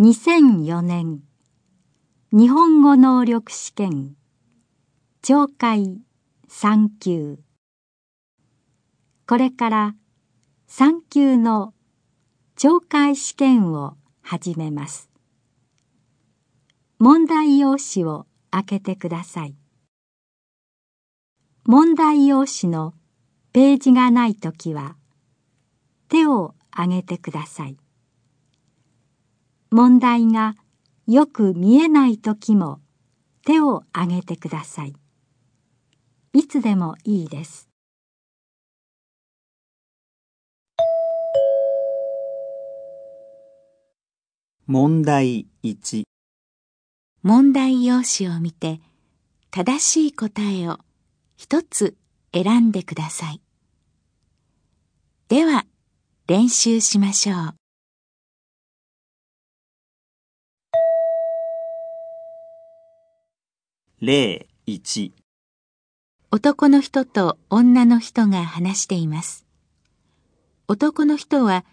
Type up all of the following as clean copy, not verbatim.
2004年日本語能力試験聴解3級。これから3級の聴解試験を始めます。問題用紙を開けてください。問題用紙のページがないときは手を挙げてください。問題がよく見えないときも手を挙げてください。いつでもいいです。問題1。問題用紙を見て、正しい答えを一つ選んでください。では、練習しましょう。例1。男の人と女の人が話しています。男の人は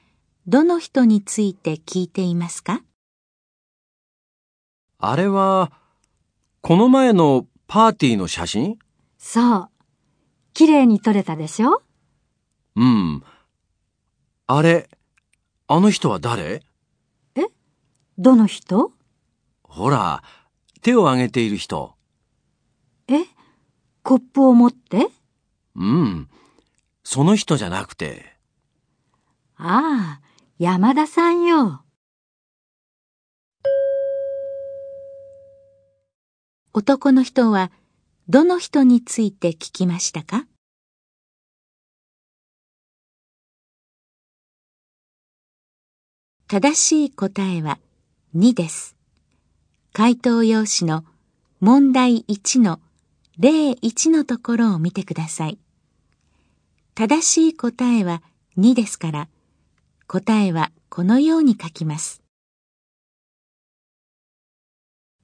どの人について聞いていますか？あれは、この前のパーティーの写真？そう。綺麗に撮れたでしょ？うん。あれ、あの人は誰？え？どの人？ほら、手を挙げている人。え？コップを持って？うん。その人じゃなくて。ああ、山田さんよ。男の人はどの人について聞きましたか？正しい答えは2です。回答用紙の問題1の例1のところを見てください。正しい答えは2ですから、答えはこのように書きます。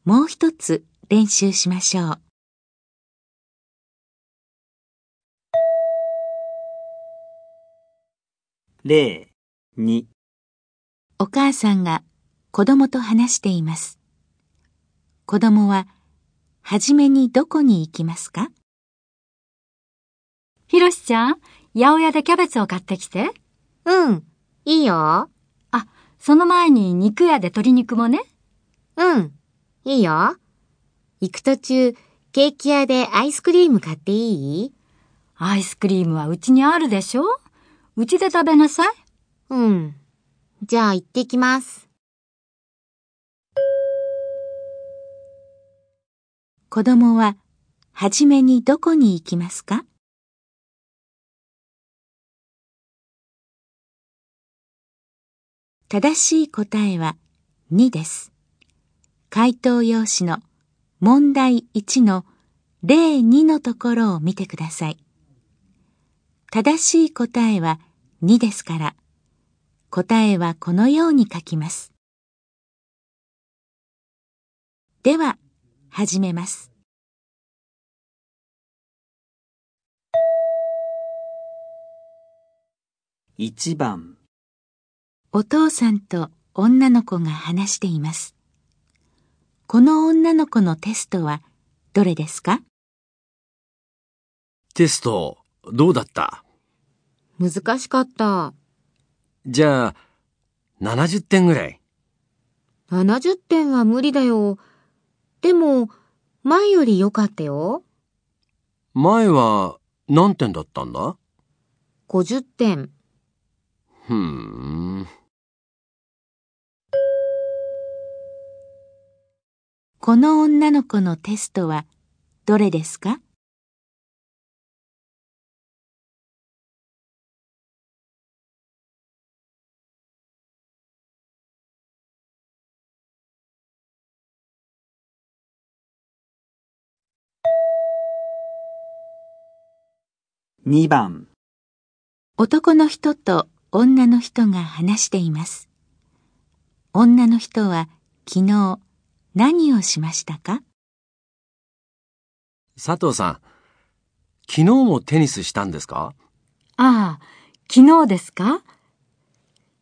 もう一つ練習しましょう。例2。お母さんが子供と話しています。子供ははじめにどこに行きますか？ひろしちゃん、八百屋でキャベツを買ってきて。うん、いいよ。あ、その前に肉屋で鶏肉もね。うん、いいよ。行く途中、ケーキ屋でアイスクリーム買っていい？アイスクリームはうちにあるでしょ？うちで食べなさい。うん。じゃあ行ってきます。子供ははじめにどこに行きますか？正しい答えは2です。回答用紙の問題1の例2のところを見てください。正しい答えは2ですから、答えはこのように書きます。では、始めます。1番。お父さんと女の子が話しています。この女の子のテストはどれですか？テストどうだった？難しかった。じゃあ、70点ぐらい。70点は無理だよ。でも、前より良かったよ。前は何点だったんだ？50点。この女の子のテストはどれですか？2番。男の人と女の人が話しています。女の人は昨日何をしましたか？佐藤さん、昨日もテニスしたんですか？ああ、昨日ですか？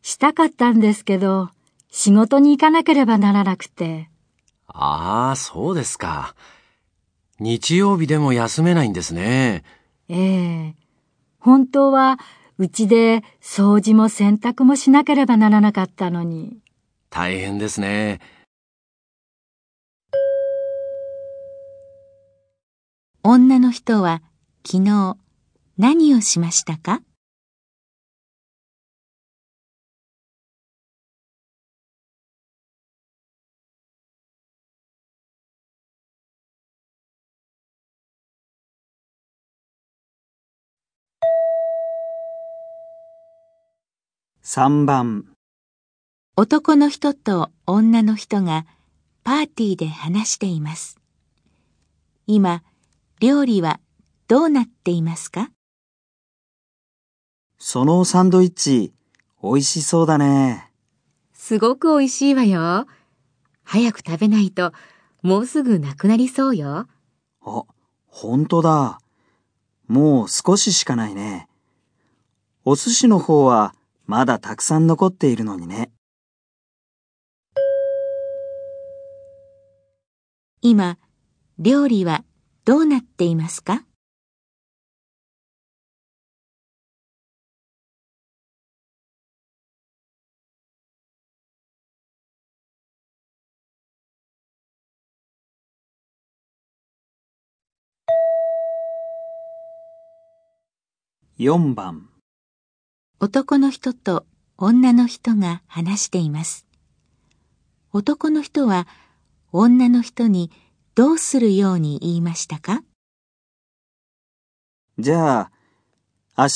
したかったんですけど、仕事に行かなければならなくて。ああ、そうですか。日曜日でも休めないんですね。ええ。本当はうちで掃除も洗濯もしなければならなかったのに。大変ですね。女の人は昨日何をしましたか？3番。男の人と女の人がパーティーで話しています。今、料理はどうなっていますか？そのサンドイッチ、美味しそうだね。すごく美味しいわよ。早く食べないと、もうすぐなくなりそうよ。あ、本当だ。もう少ししかないね。お寿司の方は、まだたくさん残っているのにね。今、料理はどうなっていますか？4番。男の人と女の人が話しています。男の人は女の人にどうするように言いましたか？じゃあ、明日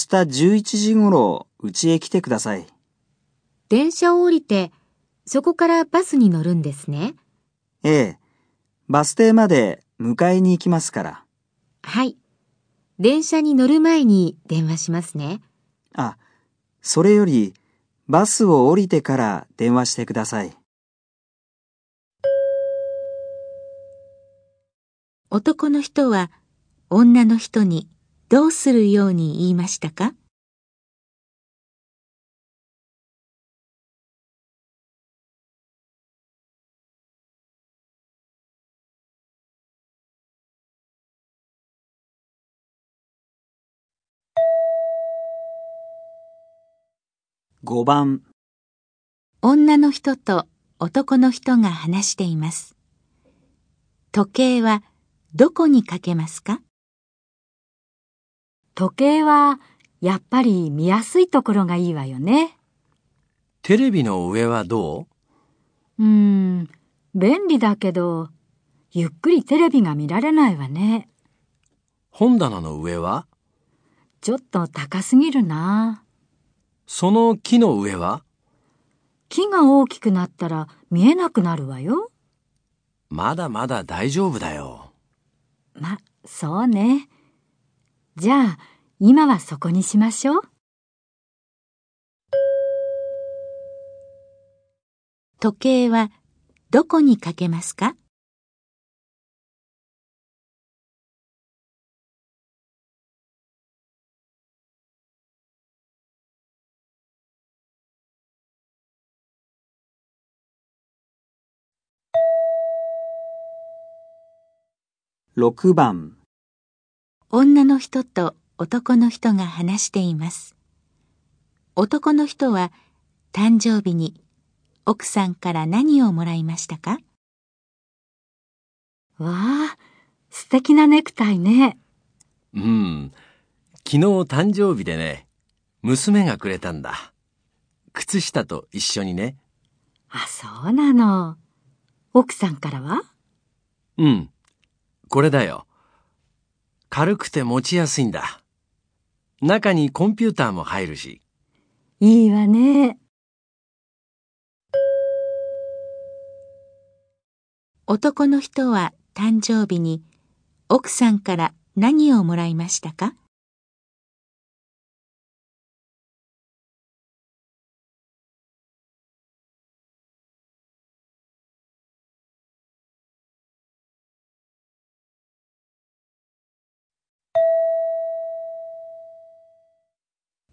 11時ごろうちへ来てください。電車を降りて、そこからバスに乗るんですね。ええ、バス停まで迎えに行きますから。はい、電車に乗る前に電話しますね。あ、それより、バスを降りてから電話してください。男の人は女の人にどうするように言いましたか？5番。女の人と男の人が話しています。時計はどこにかけますか？時計はやっぱり見やすいところがいいわよね。テレビの上はどう？便利だけど、ゆっくりテレビが見られないわね。本棚の上は？ちょっと高すぎるな。その木の上は？木が大きくなったら見えなくなるわよ。まだまだ大丈夫だよ。ま、そうね。じゃあ、今はそこにしましょう。時計はどこにかけますか？6番。女の人と男の人が話しています。男の人は誕生日に奥さんから何をもらいましたか？わあ、素敵なネクタイね。うん、昨日誕生日でね、娘がくれたんだ。靴下と一緒にね。あ、そうなの。奥さんからは？うん。これだよ。軽くて持ちやすいんだ。中にコンピューターも入るし。いいわね。男の人は誕生日に奥さんから何をもらいましたか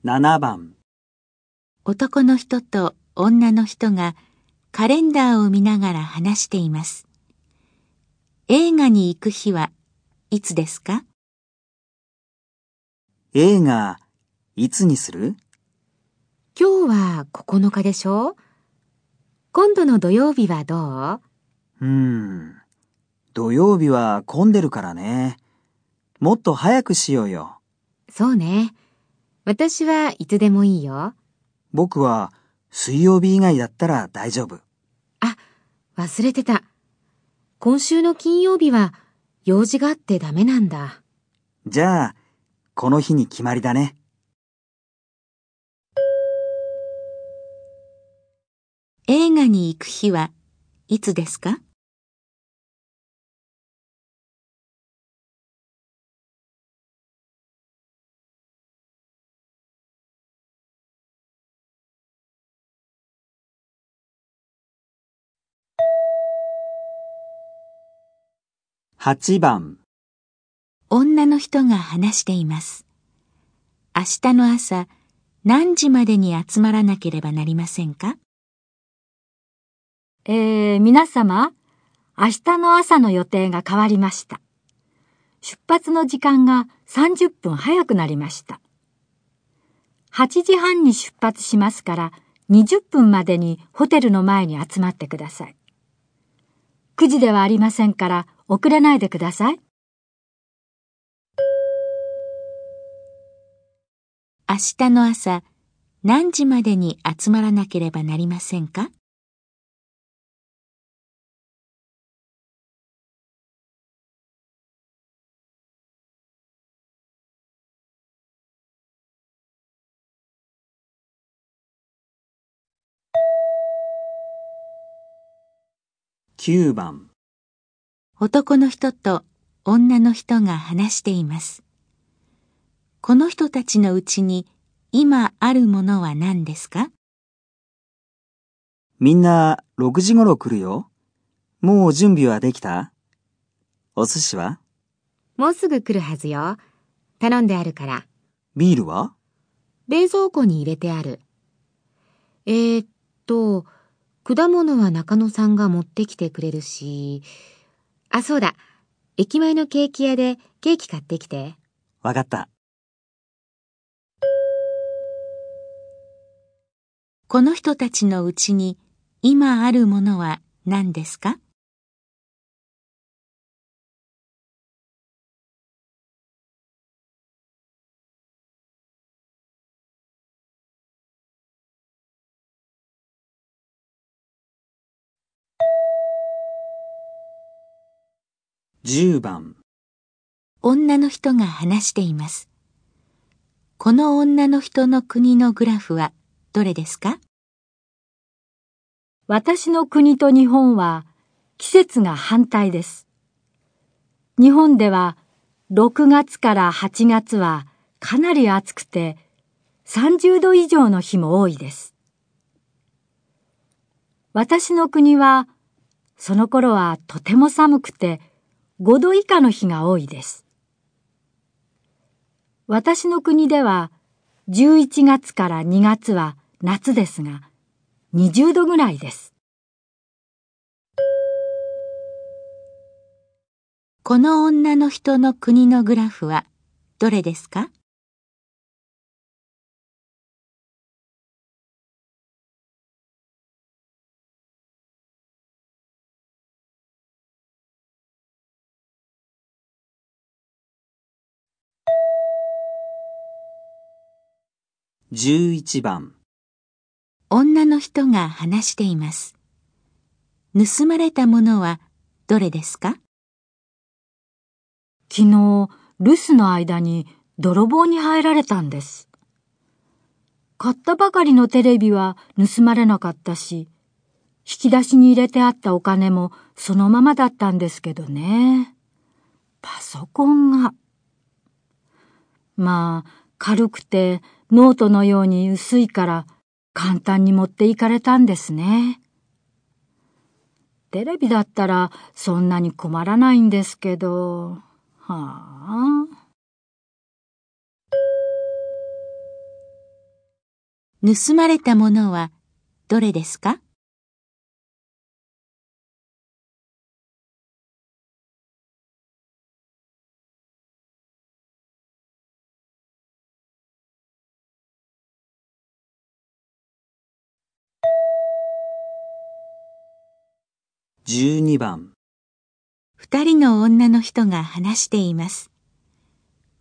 ？7番。男の人と女の人がカレンダーを見ながら話しています。映画に行く日はいつですか？映画いつにする？今日は9日でしょ？今度の土曜日はどう？土曜日は混んでるからね。もっと早くしようよ。そうね。私はいつでもいいよ。僕は水曜日以外だったら大丈夫。あ、忘れてた。今週の金曜日は用事があってダメなんだ。じゃあ、この日に決まりだね。映画に行く日はいつですか？8番。女の人が話しています。明日の朝、何時までに集まらなければなりませんか？皆様、明日の朝の予定が変わりました。出発の時間が30分早くなりました。8時半に出発しますから、20分までにホテルの前に集まってください。9時ではありませんから、遅れないでください。明日の朝、何時までに集まらなければなりませんか？9番。男の人と女の人が話しています。この人たちのうちに今あるものは何ですか？みんな6時頃来るよ。もう準備はできた？お寿司は？もうすぐ来るはずよ。頼んであるから。ビールは？冷蔵庫に入れてある。果物は中野さんが持ってきてくれるし、あ、そうだ。駅前のケーキ屋でケーキ買ってきて。わかった。この人たちのうちに今あるものは何ですか？10番。女の人が話しています。この女の人の国のグラフはどれですか？私の国と日本は季節が反対です。日本では6月から8月はかなり暑くて30度以上の日も多いです。私の国はその頃はとても寒くて5度以下の日が多いです。私の国では11月から2月は夏ですが、20度ぐらいです。この女の人の国のグラフはどれですか？11番。女の人が話しています。盗まれたものはどれですか？昨日、留守の間に泥棒に入られたんです。買ったばかりのテレビは盗まれなかったし、引き出しに入れてあったお金もそのままだったんですけどね。パソコンが。まあ、軽くて、ノートのように薄いから簡単に持っていかれたんですね。テレビだったらそんなに困らないんですけど、盗まれたものはどれですか？ 12番。二人の女の人が話しています。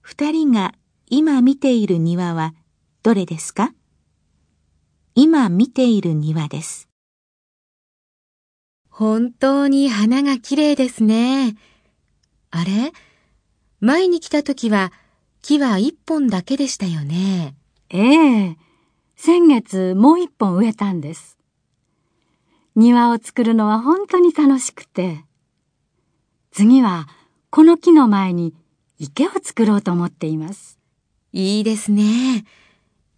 二人が今見ている庭はどれですか？今見ている庭です。本当に花がきれいですね。あれ？前に来た時は木は一本だけでしたよね。ええ。先月もう一本植えたんです。庭を作るのは本当に楽しくて。次はこの木の前に池を作ろうと思っています。いいですね。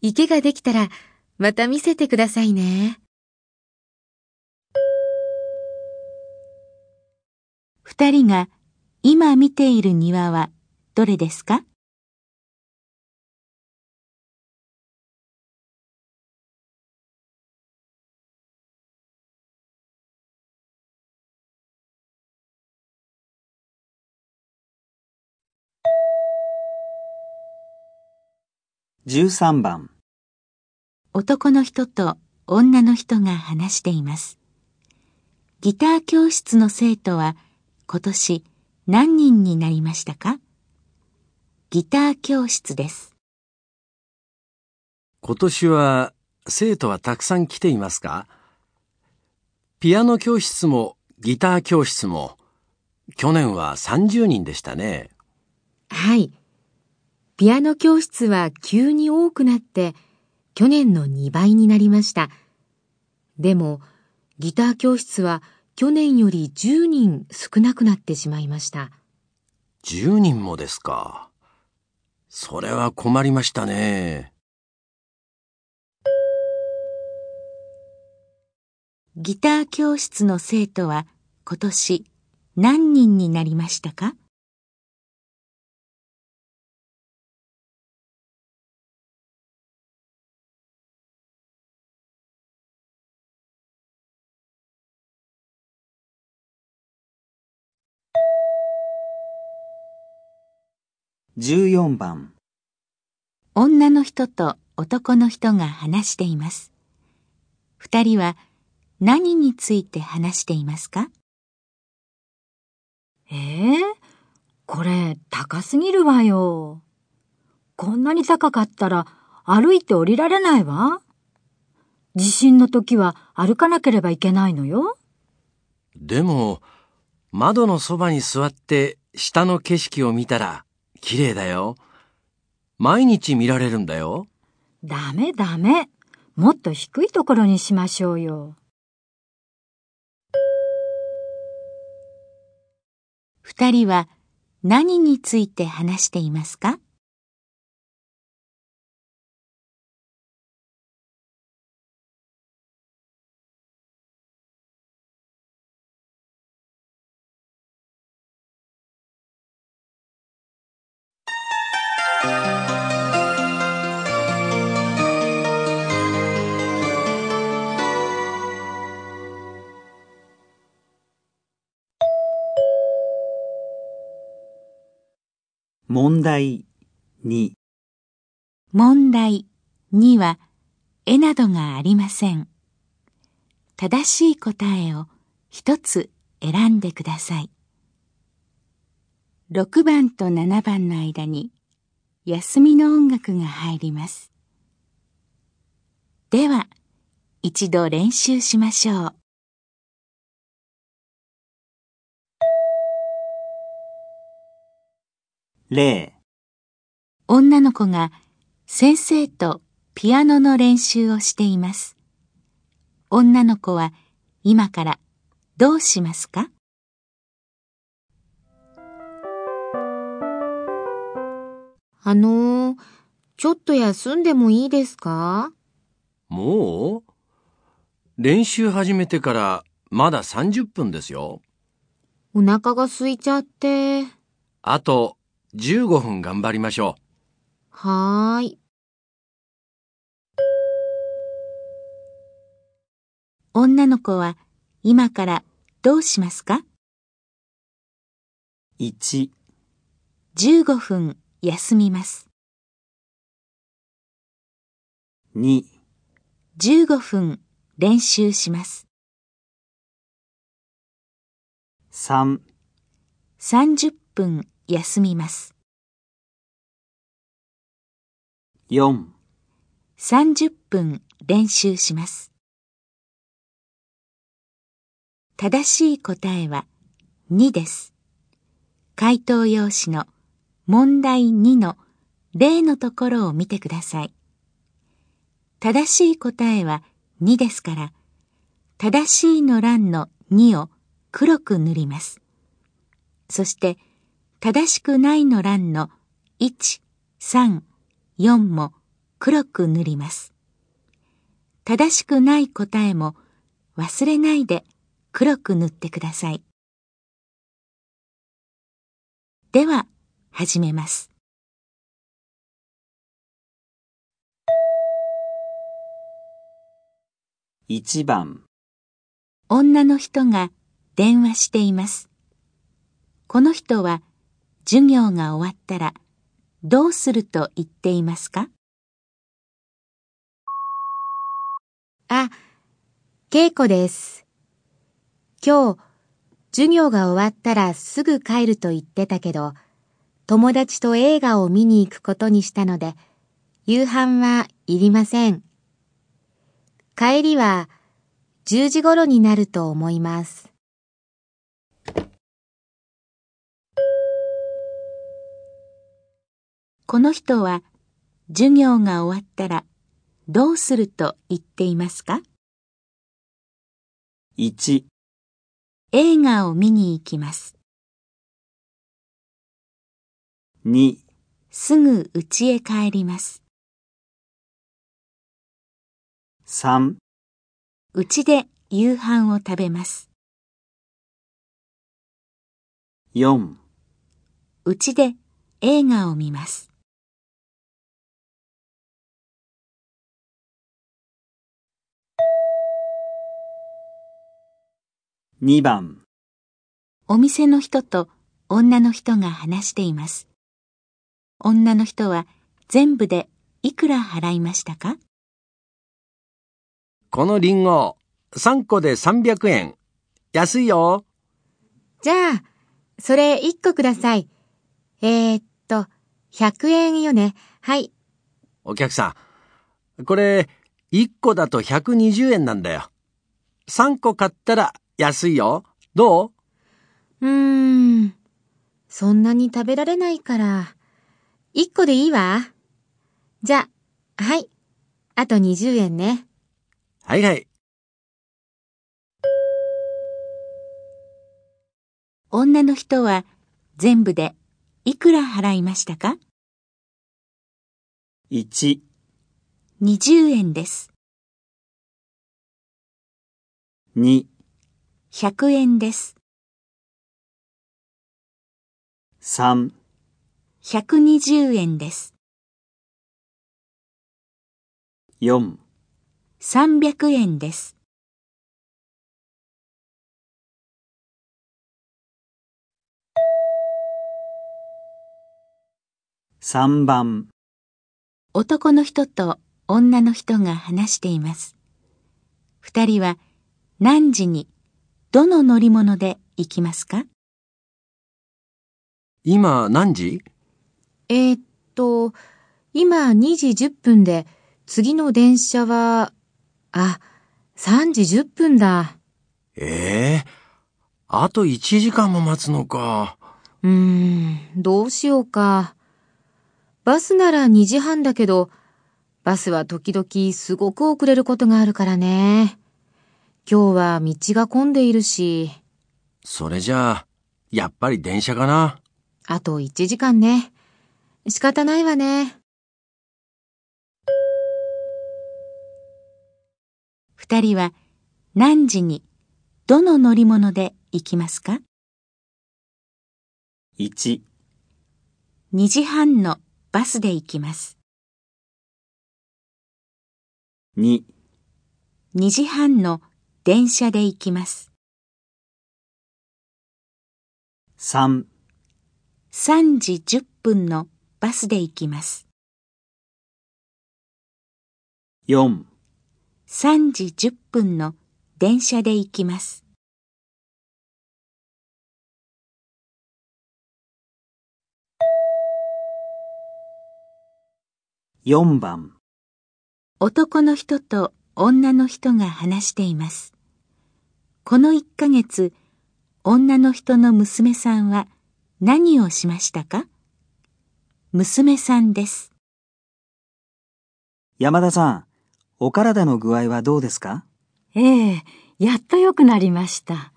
池ができたらまた見せてくださいね。二人が今見ている庭はどれですか？13番。男の人と女の人が話しています。ギター教室の生徒は今年何人になりましたか？ギター教室です。今年は生徒はたくさん来ていますか？ピアノ教室もギター教室も去年は30人でしたね。はい。ピアノ教室は急に多くなって、去年の2倍になりました。でも、ギター教室は去年より10人少なくなってしまいました。10人もですか。それは困りましたね。ギター教室の生徒は今年何人になりましたか？14番。女の人と男の人が話しています。二人は何について話していますか？これ高すぎるわよ。こんなに高かったら歩いて降りられないわ。地震の時は歩かなければいけないのよ。でも、窓のそばに座って下の景色を見たら、綺麗だよ。毎日見られるんだよ。ダメダメ。もっと低いところにしましょうよ。二人は何について話していますか？問題2。問題2は絵などがありません。正しい答えを一つ選んでください。6番と7番の間に休みの音楽が入ります。では、一度練習しましょう。0。女の子が先生とピアノの練習をしています。女の子は今からどうしますか？ちょっと休んでもいいですか？もう？練習始めてからまだ30分ですよ。お腹が空いちゃって。あと、15分頑張りましょう。はーい。女の子は今からどうしますか？ 1、15分休みます。2、15分練習します。3、30分休みます。4、30分練習します。正しい答えは2です。回答用紙の問題2の例のところを見てください。正しい答えは2ですから、正しいの欄の2を黒く塗ります。そして、正しくないの欄の1、3、4も黒く塗ります。正しくない答えも忘れないで黒く塗ってください。では、始めます。1番、女の人が電話しています。この人は授業が終わったらどうすると言っていますか？あ、けいこです。今日、授業が終わったらすぐ帰ると言ってたけど、友達と映画を見に行くことにしたので、夕飯はいりません。帰りは10時頃になると思います。この人は授業が終わったらどうすると言っていますか？ 1、映画を見に行きます。2、すぐ家へ帰ります。3、うちで夕飯を食べます。4、うちで映画を見ます。2番、お店の人と女の人が話しています。女の人は全部でいくら払いましたか？このリンゴ、3個で300円。安いよ。じゃあ、それ1個ください。100円よね。はい。お客さん、これ、1個だと120円なんだよ。3個買ったら安いよ。どう？そんなに食べられないから、1個でいいわ。じゃあ、はい。あと20円ね。はいはい。女の人は全部でいくら払いましたか？ 1、20円です。2、100円です。3、120円です。4、300円です。3番、男の人と女の人が話しています。二人は何時にどの乗り物で行きますか？今何時？今2時10分で次の電車は3時10分だ。あと1時間も待つのか。どうしようか。バスなら2時半だけど、バスは時々すごく遅れることがあるからね。今日は道が混んでいるし。それじゃあ、やっぱり電車かな。あと1時間ね。仕方ないわね。二人は何時にどの乗り物で行きますか？ 1、2時半のバスで行きます。2、2時半の電車で行きます。3、3時10分のバスで行きます。4、3時10分の電車で行きます。4番。男の人と女の人が話しています。この1ヶ月、女の人の娘さんは何をしましたか？娘さんです。山田さん、お体の具合はどうですか？ええ、やっと良くなりました。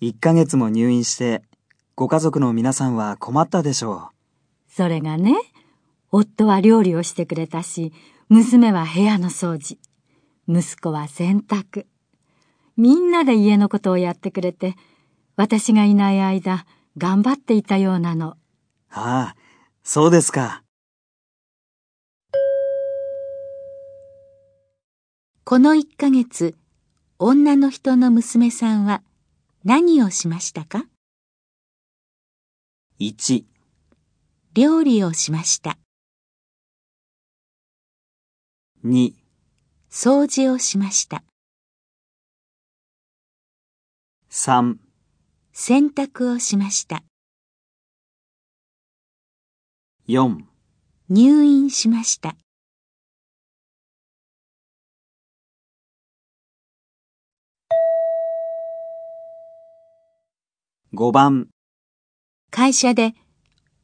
1ヶ月も入院して、ご家族の皆さんは困ったでしょう。それがね、夫は料理をしてくれたし、娘は部屋の掃除、息子は洗濯。みんなで家のことをやってくれて、私がいない間、頑張っていたようなの。ああ、そうですか。この1ヶ月、女の人の娘さんは何をしましたか？1、料理をしました。2、掃除をしました。3、洗濯をしました。4、入院しました。5番。会社で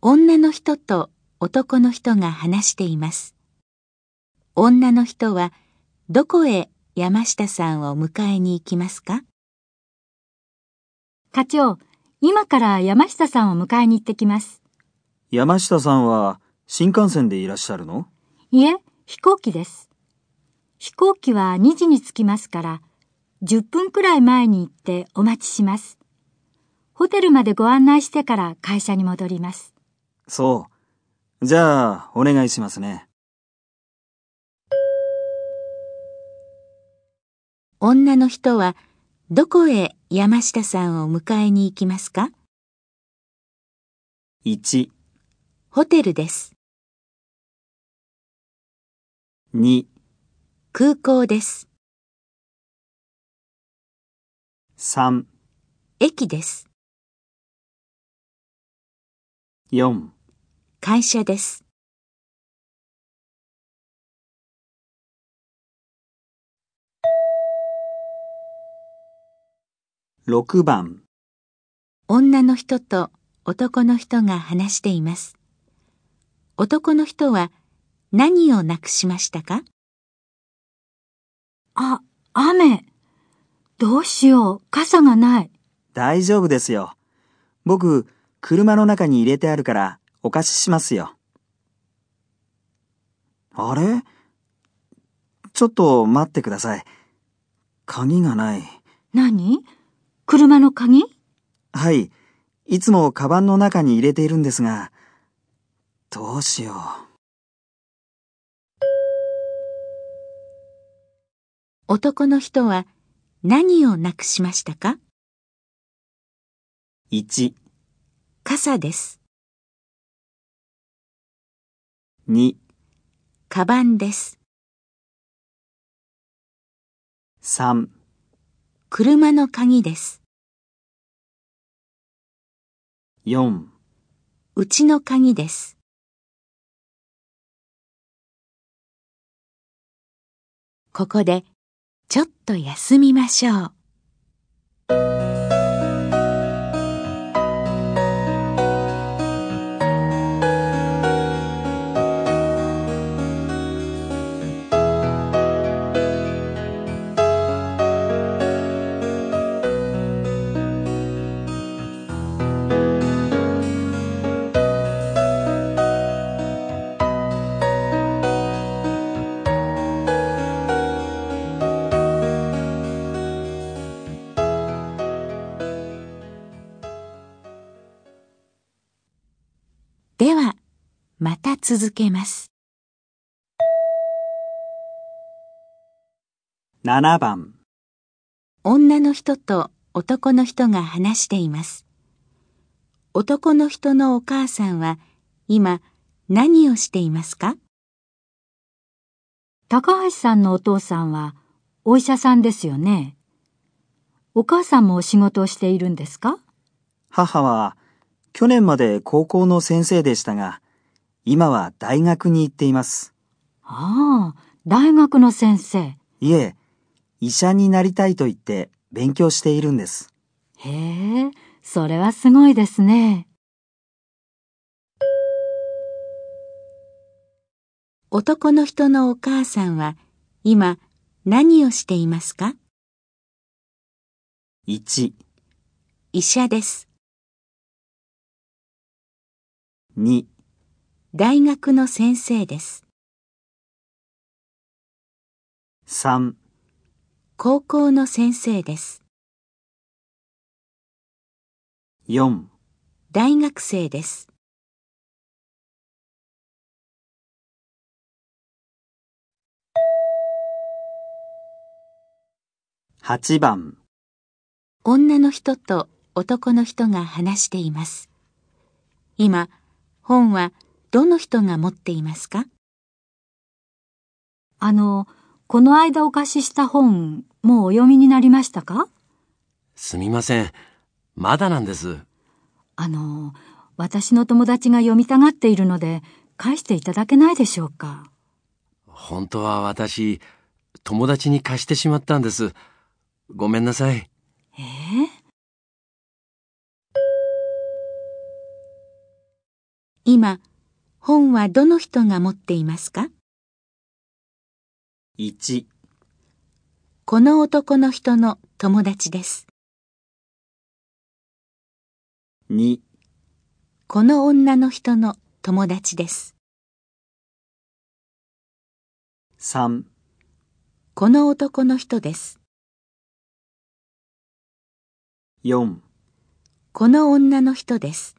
女の人と男の人が話しています。女の人はどこへ山下さんを迎えに行きますか？課長、今から山下さんを迎えに行ってきます。山下さんは新幹線でいらっしゃるの？いえ、飛行機です。飛行機は2時に着きますから、10分くらい前に行ってお待ちします。ホテルまでご案内してから会社に戻ります。そう。じゃあ、お願いしますね。女の人はどこへ山下さんを迎えに行きますか？ 1、ホテルです。2、空港です。3、駅です。4、会社です。6番。女の人と男の人が話しています。男の人は何をなくしましたか？あ、雨。どうしよう、傘がない。大丈夫ですよ。僕、車の中に入れてあるからお貸ししますよ。あれ？ちょっと待ってください。鍵がない。何？車の鍵？はい。いつもカバンの中に入れているんですが、どうしよう。男の人は何をなくしましたか？ 1、傘です。2、カバンです。3、車の鍵です。4、うちの鍵です。ここでちょっと休みましょう。では、また続けます。7番。女の人と男の人が話しています。男の人のお母さんは今何をしていますか？高橋さんのお父さんはお医者さんですよね。お母さんもお仕事をしているんですか？母は去年まで高校の先生でしたが、今は大学に行っています。ああ、大学の先生。いえ、医者になりたいと言って勉強しているんです。へえ、それはすごいですね。男の人のお母さんは今何をしていますか？ 1、医者です。2、大学の先生です。3、高校の先生です。4、大学生です。8番。女の人と男の人が話しています。今、本はどの人が持っていますか？この間お貸しした本、もうお読みになりましたか？すみません。まだなんです。私の友達が読みたがっているので、返していただけないでしょうか？本当は私、友達に貸してしまったんです。ごめんなさい。今、本はどの人が持っていますか？ 1、この男の人の友達です。2、この女の人の友達です。3、この男の人です。4、この女の人です。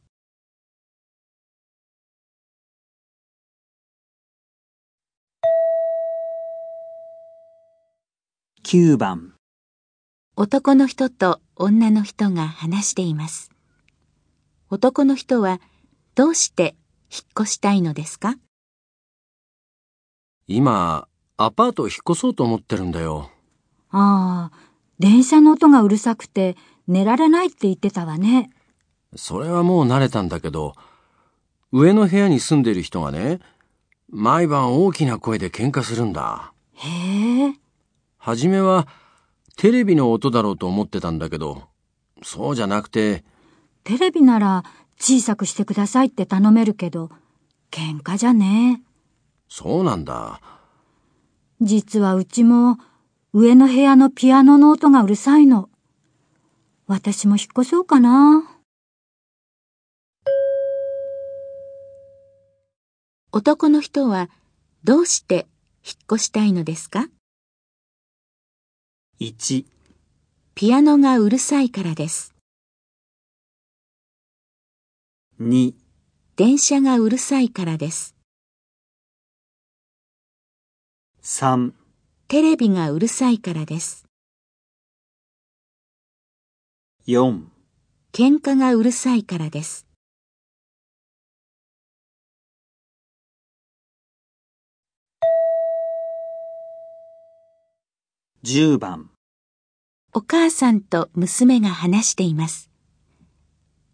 9番。男の人と女の人が話しています。男の人はどうして引っ越したいのですか？今、アパートを引っ越そうと思ってるんだよ。ああ、電車の音がうるさくて寝られないって言ってたわね。それはもう慣れたんだけど、上の部屋に住んでいる人がね、毎晩大きな声で喧嘩するんだ。へえ。はじめはテレビの音だろうと思ってたんだけど、そうじゃなくて。テレビなら小さくしてくださいって頼めるけど、喧嘩じゃねえ。そうなんだ。実はうちも上の部屋のピアノの音がうるさいの。私も引っ越そうかな。男の人はどうして引っ越したいのですか？ 1、ピアノがうるさいからです。2、電車がうるさいからです。3、テレビがうるさいからです。4、喧嘩がうるさいからです。10番。お母さんと娘が話しています。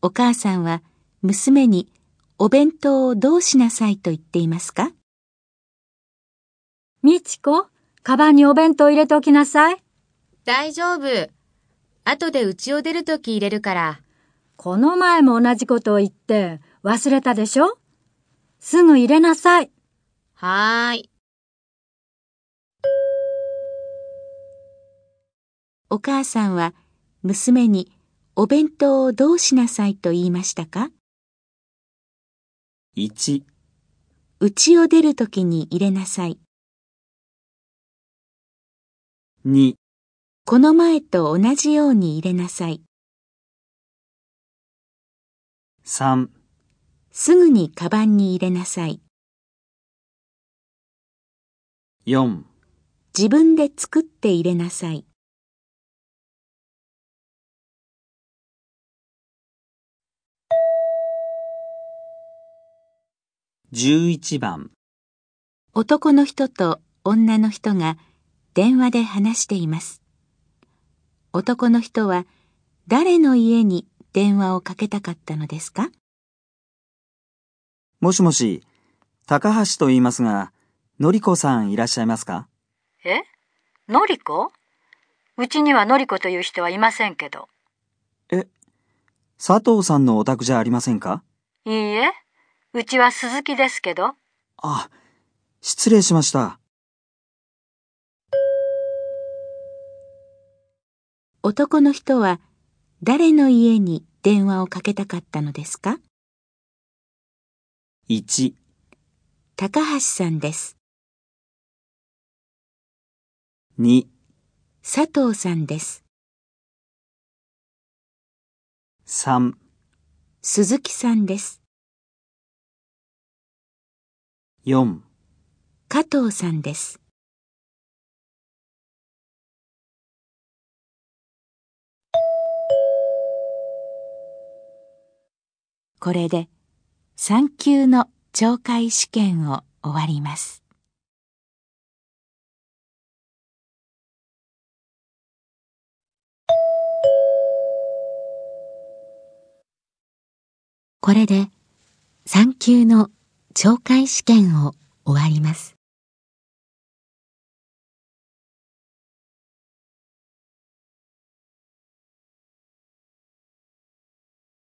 お母さんは娘にお弁当をどうしなさいと言っていますか？みちこ、カバンにお弁当入れておきなさい。大丈夫。後で家を出るとき入れるから。この前も同じことを言って忘れたでしょ？すぐ入れなさい。はーい。お母さんは娘にお弁当をどうしなさいと言いましたか？ 1、家を出るときに入れなさい。2、この前と同じように入れなさい。3、すぐにカバンに入れなさい。4、自分で作って入れなさい。11番。男の人と女の人が電話で話しています。男の人は誰の家に電話をかけたかったのですか？もしもし、高橋と言いますが、のりこさんいらっしゃいますか？え？のりこ？うちにはのりこという人はいませんけど。え、佐藤さんのお宅じゃありませんか？いいえ、うちは鈴木ですけど。あ、失礼しました。男の人は誰の家に電話をかけたかったのですか？1、高橋さんです。2、佐藤さんです。3、鈴木さんです。4、加藤さんです。これで3級の聴解試験を終わります。これで3級の聴解試験を終わります。